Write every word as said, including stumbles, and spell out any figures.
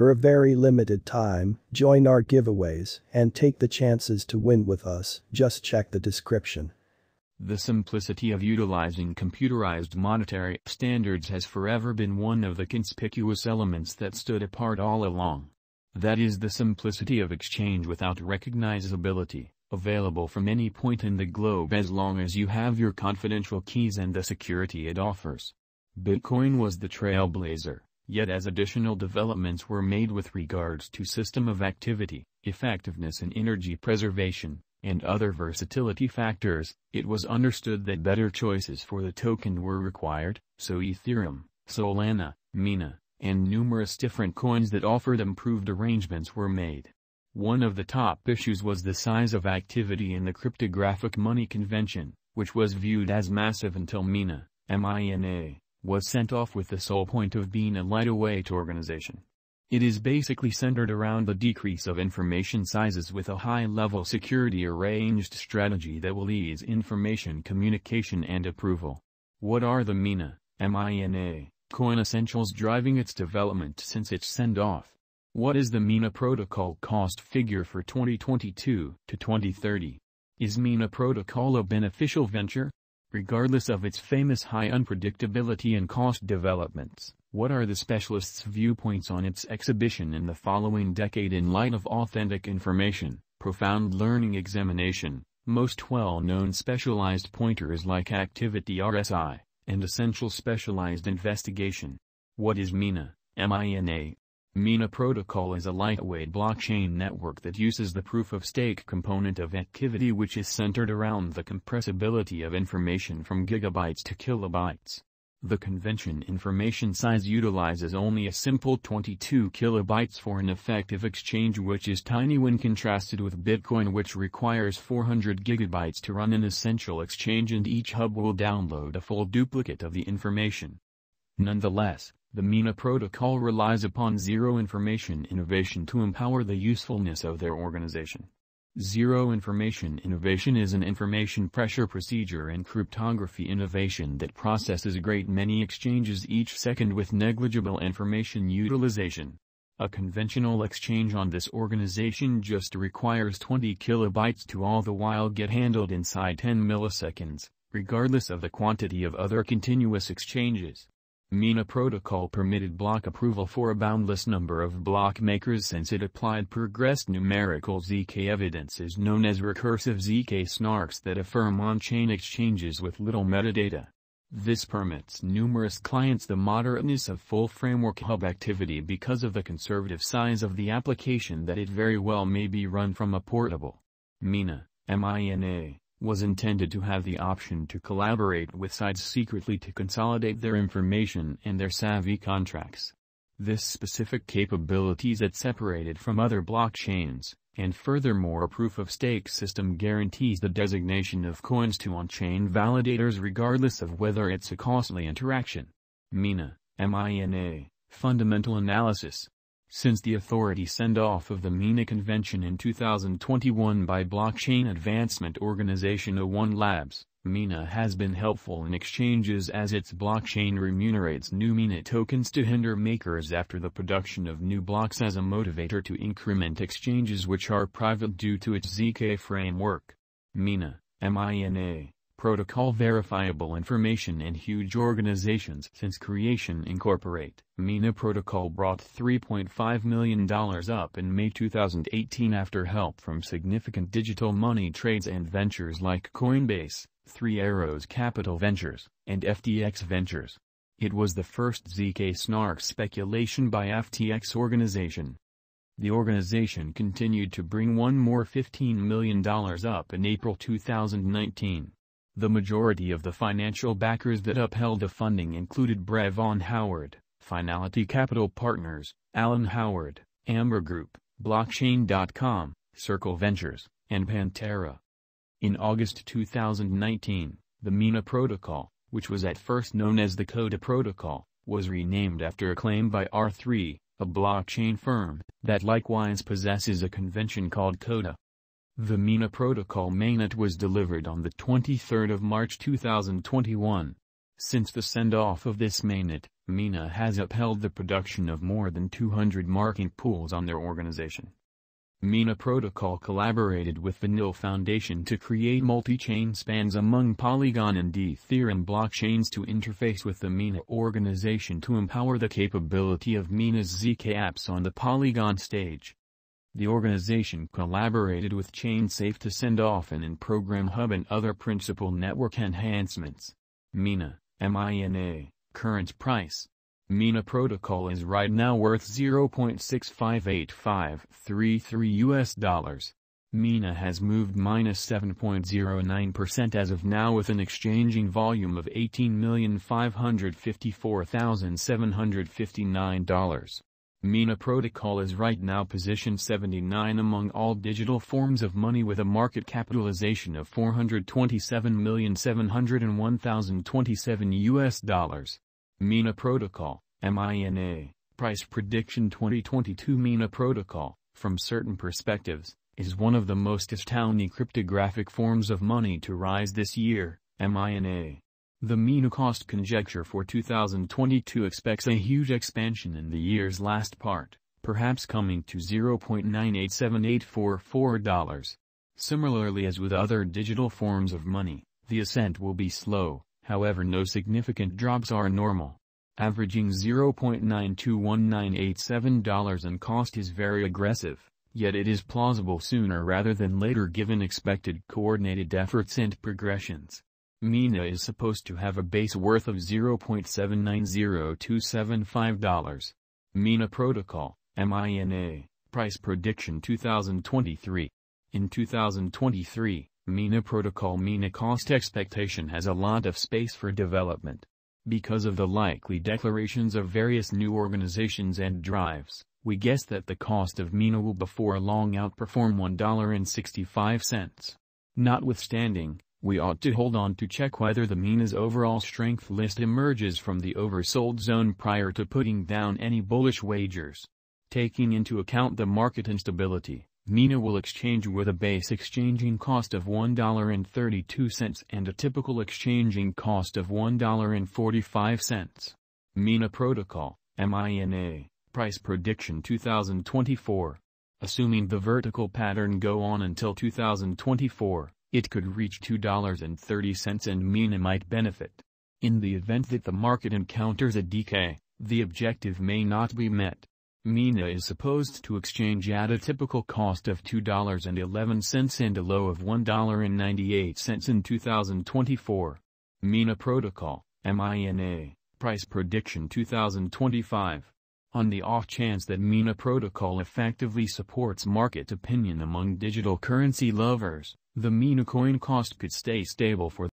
for a very limited time, join our giveaways, and take the chances to win with us. Just check the description. The simplicity of utilizing computerized monetary standards has forever been one of the conspicuous elements that stood apart all along. That is the simplicity of exchange without recognizability, available from any point in the globe as long as you have your confidential keys and the security it offers. Bitcoin was the trailblazer, yet as additional developments were made with regards to system of activity, effectiveness and energy preservation, and other versatility factors, it was understood that better choices for the token were required, so Ethereum, Solana, Mina, and numerous different coins that offered improved arrangements were made. One of the top issues was the size of activity in the cryptographic money convention, which was viewed as massive until Mina, M I N A, was sent off with the sole point of being a lightweight organization. It is basically centered around the decrease of information sizes with a high-level security arranged strategy that will ease information communication and approval. What are the Mina, M I N A, coin essentials driving its development since its send-off? What is the Mina protocol cost figure for twenty twenty-two to twenty thirty? Is Mina protocol a beneficial venture? Regardless of its famous high unpredictability and cost developments, what are the specialists' viewpoints on its exhibition in the following decade in light of authentic information, profound learning examination, most well-known specialized pointers like activity R S I, and essential specialized investigation? What is Mina, M I N A? Mina Protocol is a lightweight blockchain network that uses the proof-of-stake component of activity, which is centered around the compressibility of information from gigabytes to kilobytes. The convention information size utilizes only a simple twenty-two kilobytes for an effective exchange, which is tiny when contrasted with Bitcoin, which requires four hundred gigabytes to run an essential exchange, and each hub will download a full duplicate of the information. Nonetheless, the Mina protocol relies upon zero information innovation to empower the usefulness of their organization. Zero information innovation is an information pressure procedure and cryptography innovation that processes a great many exchanges each second with negligible information utilization. A conventional exchange on this organization just requires twenty kilobytes to all the while get handled inside ten milliseconds, regardless of the quantity of other continuous exchanges. Mina protocol permitted block approval for a boundless number of block makers since it applied progressed numerical Z K evidences known as recursive Z K snarks that affirm on-chain exchanges with little metadata. This permits numerous clients the moderateness of full framework hub activity because of the conservative size of the application that it very well may be run from a portable. Mina, M I N A, was intended to have the option to collaborate with sides secretly to consolidate their information and their savvy contracts. This specific capability is separated from other blockchains, and furthermore a proof-of-stake system guarantees the designation of coins to on-chain validators regardless of whether it's a costly interaction. Mina, M I N A, Fundamental Analysis. Since the authority send-off of the Mina Convention in two thousand twenty-one by blockchain advancement organization O one Labs, Mina has been helpful in exchanges as its blockchain remunerates new Mina tokens to hinder makers after the production of new blocks as a motivator to increment exchanges which are private due to its Z K framework. Mina, M I N A, protocol verifiable information and huge organizations since creation incorporate. Mina Protocol brought three point five million dollars up in May two thousand eighteen after help from significant digital money trades and ventures like Coinbase, Three Arrows Capital Ventures, and F T X Ventures. It was the first Z K snark speculation by F T X organization. The organization continued to bring one more fifteen million dollars up in April two thousand nineteen. The majority of the financial backers that upheld the funding included Brevan Howard, Finality Capital Partners, Alan Howard, Amber Group, Blockchain dot com, Circle Ventures, and Pantera. In August two thousand nineteen, the Mina Protocol, which was at first known as the Coda Protocol, was renamed after a claim by R three, a blockchain firm that likewise possesses a convention called Coda. The Mina Protocol mainnet was delivered on the twenty-third of March two thousand twenty-one. Since the send-off of this mainnet, Mina has upheld the production of more than two hundred market pools on their organization. Mina Protocol collaborated with the Nil Foundation to create multi-chain spans among Polygon and Ethereum blockchains to interface with the Mina organization to empower the capability of Mina's Z K apps on the Polygon stage. The organization collaborated with ChainSafe to send off an in-program hub and other principal network enhancements. Mina, M I N A, current price. Mina Protocol is right now worth zero point six five eight five three three U S dollars. Mina has moved minus seven point zero nine percent as of now with an exchanging volume of eighteen million five hundred fifty-four thousand seven hundred fifty-nine dollars. Mina Protocol is right now position seventy-nine among all digital forms of money with a market capitalization of four hundred twenty-seven million seven hundred one thousand twenty-seven U S dollars. Mina Protocol, M I N A, Price Prediction twenty twenty-two. Mina Protocol, from certain perspectives, is one of the most astounding cryptographic forms of money to rise this year, M I N A. The Mina cost conjecture for two thousand twenty-two expects a huge expansion in the year's last part, perhaps coming to zero point nine eight seven eight four four dollars. Similarly, as with other digital forms of money, the ascent will be slow. However, no significant drops are normal. Averaging zero point nine two one nine eight seven dollars in cost is very aggressive, yet it is plausible sooner rather than later given expected coordinated efforts and progressions. Mina is supposed to have a base worth of zero point seven nine zero two seven five dollars. Mina Protocol, M I N A, Price Prediction two thousand twenty-three. In two thousand twenty-three, Mina Protocol Mina cost expectation has a lot of space for development. Because of the likely declarations of various new organizations and drives, we guess that the cost of Mina will before long outperform one dollar and sixty-five cents. Notwithstanding, we ought to hold on to check whether the Mina's overall strength list emerges from the oversold zone prior to putting down any bullish wagers. Taking into account the market instability, Mina will exchange with a base exchanging cost of one dollar and thirty-two cents and a typical exchanging cost of one dollar and forty-five cents. Mina Protocol, M I N A, Price Prediction two thousand twenty-four. Assuming the vertical pattern go on until two thousand twenty-four, it could reach two dollars and thirty cents and Mina might benefit. In the event that the market encounters a decay, the objective may not be met. Mina is supposed to exchange at a typical cost of two dollars and eleven cents and a low of one dollar and ninety-eight cents in two thousand twenty-four. Mina Protocol, M I N A, Price Prediction two thousand twenty-five. On the off chance that Mina Protocol effectively supports market opinion among digital currency lovers, the Mina coin cost could stay stable for